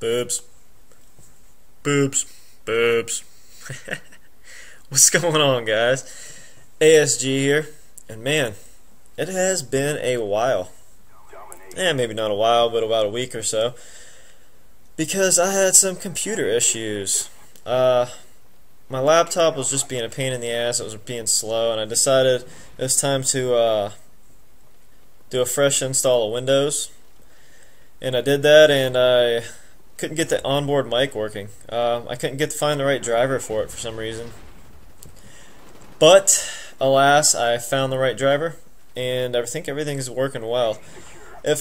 Boobs. Boobs. Boobs. What's going on, guys? ASG here. And man, it has been a while. Yeah, maybe not a while, but about a week or so. Because I had some computer issues. My laptop was just being a pain in the ass. It was being slow, and I decided it was time to do a fresh install of Windows. And I did that, and I couldn't get the onboard mic working. I couldn't find the right driver for it for some reason. But alas, I found the right driver, and I think everything's working well. If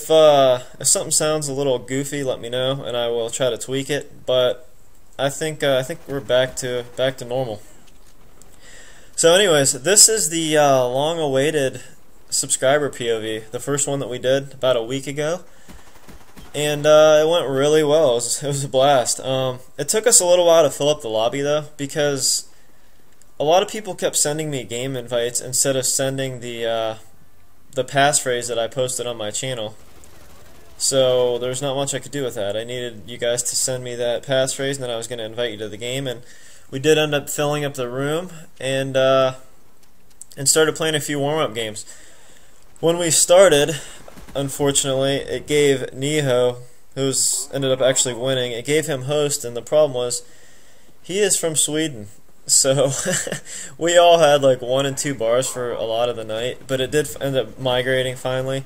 something sounds a little goofy, let me know, and I will try to tweak it. But I think we're back to normal. So, anyways, this is the long-awaited subscriber POV, the first one that we did about a week ago. And it went really well. It was a blast. It took us a little while to fill up the lobby, though, because a lot of people kept sending me game invites instead of sending the passphrase that I posted on my channel. So there's not much I could do with that. I needed you guys to send me that passphrase, and then I was going to invite you to the game. And we did end up filling up the room, and started playing a few warm-up games. When we started, unfortunately, it gave Niho, who's ended up actually winning, it gave him host, and the problem was he is from Sweden, so we all had like 1 and 2 bars for a lot of the night, but it did end up migrating finally,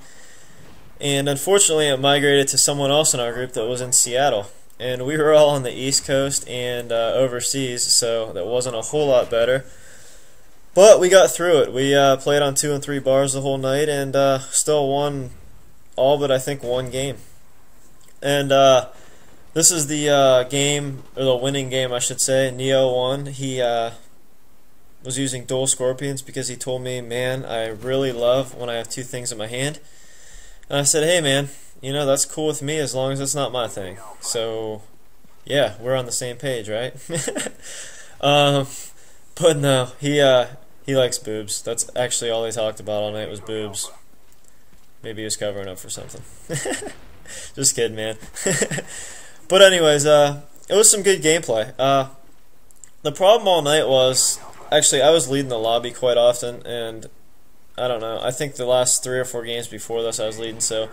and unfortunately it migrated to someone else in our group that was in Seattle, and we were all on the East Coast and overseas, so that wasn't a whole lot better. But we got through it. We played on 2 and 3 bars the whole night, and still won all but I think one game. And this is the game, or the winning game I should say. Neo won. He was using dual scorpions because he told me, man, I really love when I have 2 things in my hand. And I said, hey man, you know, that's cool with me as long as it's not my thing. So yeah, we're on the same page, right? But no, he likes boobs. That's actually all they talked about all night was boobs. Maybe he was covering up for something. Just kidding, man. But anyways, it was some good gameplay. The problem all night was, actually I was leading the lobby quite often, and I don't know, I think the last 3 or 4 games before this I was leading, so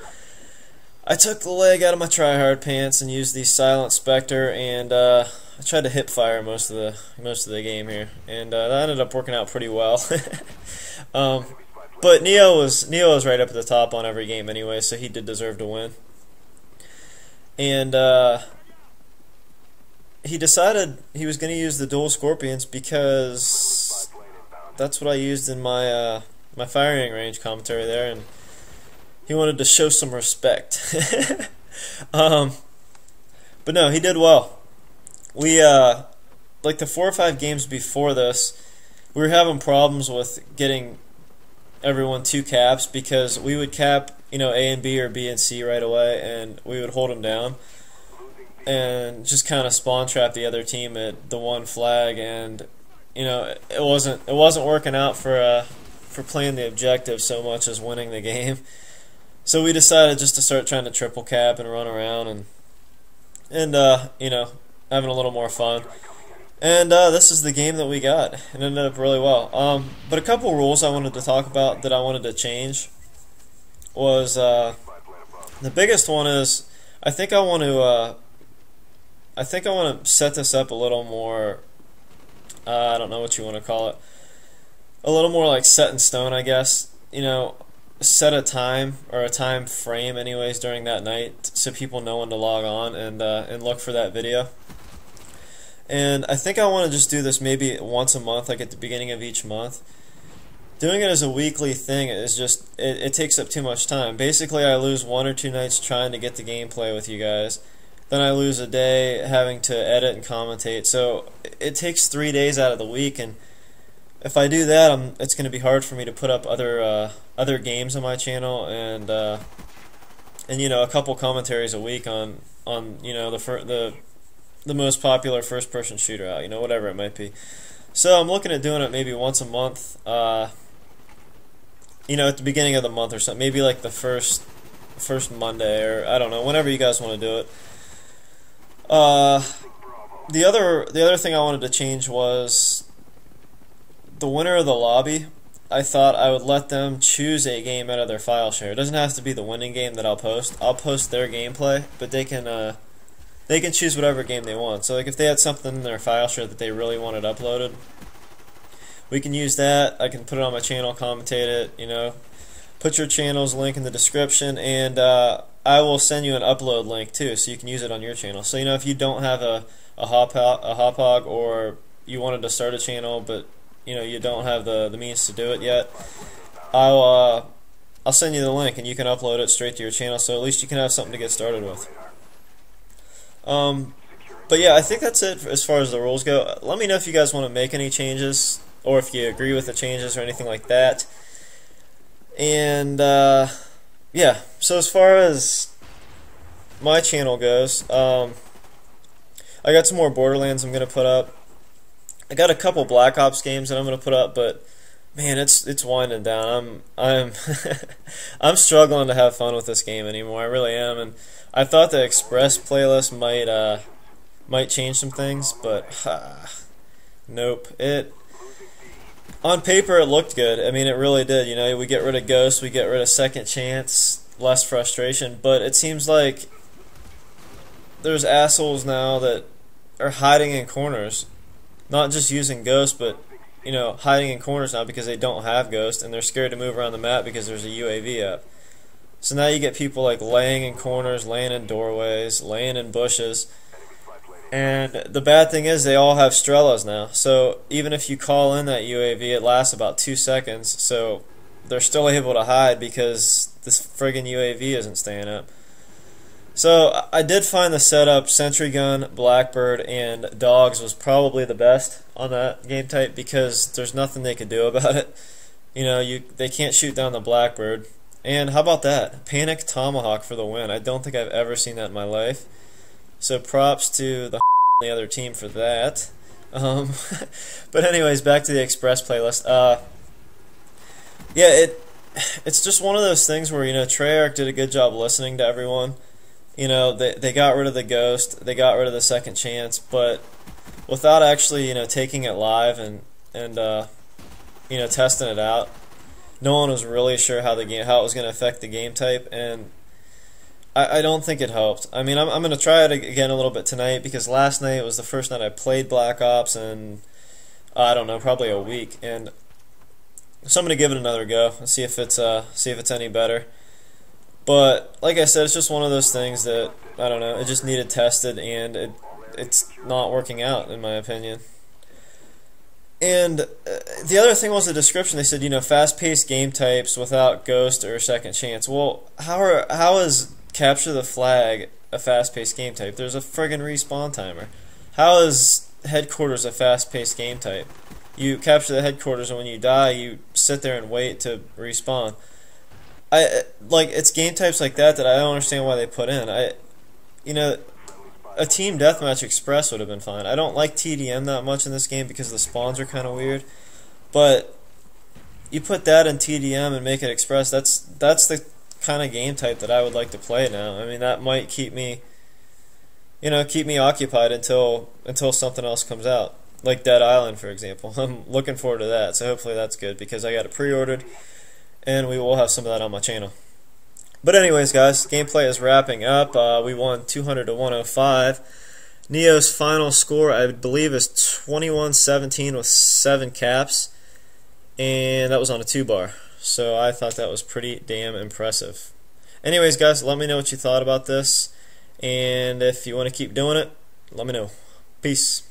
I took the leg out of my tryhard pants and used the Silent Spectre, and I tried to hip fire most of the game here, and that ended up working out pretty well. But Neo was right up at the top on every game anyway, so he did deserve to win. And he decided he was going to use the dual scorpions because that's what I used in my my firing range commentary there, and he wanted to show some respect. But no, he did well. We, like the 4 or 5 games before this, we were having problems with getting everyone 2 caps because we would cap, you know, A and B or B and C right away, and we would hold them down and just kind of spawn trap the other team at the 1 flag, and you know, it wasn't working out for playing the objective so much as winning the game. So we decided just to start trying to triple cap and run around and you know, having a little more fun, and this is the game that we got. It ended up really well. But a couple rules I wanted to talk about that I wanted to change was the biggest one is I think I want to set this up a little more. I don't know what you want to call it. A little more like set in stone, I guess. You know, set a time or a time frame, anyways, during that night, so people know when to log on and look for that video. And I think I want to just do this maybe once a month, like at the beginning of each month. Doing it as a weekly thing is just, it takes up too much time. Basically, I lose 1 or 2 nights trying to get the gameplay with you guys. Then I lose a day having to edit and commentate. So it takes 3 days out of the week, and if I do that, it's going to be hard for me to put up other games on my channel, and you know, a couple commentaries a week on you know, the most popular first-person shooter out, you know, whatever it might be. So I'm looking at doing it maybe once a month, you know, at the beginning of the month or something, maybe like the first Monday, or I don't know, whenever you guys want to do it. The other thing I wanted to change was the winner of the lobby. I thought I would let them choose a game out of their file share. It doesn't have to be the winning game that I'll post. I'll post their gameplay, but they can choose whatever game they want. So like if they had something in their file share that they really wanted uploaded, we can use that. I can put it on my channel, commentate it, you know. Put your channel's link in the description, and I will send you an upload link too, so you can use it on your channel. So you know, if you don't have a hop hog, or you wanted to start a channel, but you know you don't have the means to do it yet, I'll send you the link, and you can upload it straight to your channel. So at least you can have something to get started with. But yeah, I think that's it as far as the rules go. Let me know if you guys want to make any changes, or if you agree with the changes or anything like that. And yeah, so as far as my channel goes, I got some more Borderlands I'm gonna put up. I got a couple Black Ops games that I'm gonna put up, but man, it's winding down. I'm I'm struggling to have fun with this game anymore. I really am, and I thought the Express playlist might change some things, but nope. On paper, it looked good. I mean, it really did. You know, we get rid of ghosts, we get rid of second chance, less frustration. But it seems like there's assholes now that are hiding in corners, not just using ghosts, but you know, hiding in corners now because they don't have ghosts and they're scared to move around the map because there's a UAV up. So now you get people like laying in corners, laying in doorways, laying in bushes. And the bad thing is they all have Strelas now, so even if you call in that UAV, it lasts about 2 seconds, so they're still able to hide because this friggin' UAV isn't staying up. So I did find the setup, Sentry Gun, Blackbird, and Dogs was probably the best on that game type because there's nothing they could do about it. You know, they can't shoot down the Blackbird. And how about that? Panic Tomahawk for the win. I don't think I've ever seen that in my life. So props to the other team for that. But anyways, back to the Express playlist. Yeah, it's just one of those things where, you know, Treyarch did a good job listening to everyone. You know, they got rid of the ghost, they got rid of the second chance, but without actually, you know, taking it live and you know, testing it out, no one was really sure how it was going to affect the game type, and I don't think it helped. I mean, I'm going to try it again a little bit tonight because last night was the first night I played Black Ops in, I don't know, probably a week, and so I'm going to give it another go and see if it's any better. But like I said, it's just one of those things that, I don't know, it just needed tested, and it's not working out in my opinion. And the other thing was the description. They said, you know, fast-paced game types without ghost or second chance. Well, how is Capture the Flag a fast-paced game type? There's a friggin' respawn timer. How is Headquarters a fast-paced game type? You capture the headquarters, and when you die, you sit there and wait to respawn. It's game types like that I don't understand why they put in. You know, a team deathmatch Express would have been fine. I don't like TDM that much in this game because the spawns are kind of weird, but you put that in TDM and make it Express. That's the kind of game type that I would like to play now. I mean, that might keep me occupied until something else comes out, like Dead Island, for example. I'm looking forward to that, so hopefully that's good because I got it pre-ordered, and we will have some of that on my channel. But anyways, guys, gameplay is wrapping up. We won 200-105. Neo's final score, I believe, is 21-17 with 7 caps, and that was on a 2-bar. So I thought that was pretty damn impressive. Anyways, guys, let me know what you thought about this, and if you want to keep doing it, let me know. Peace.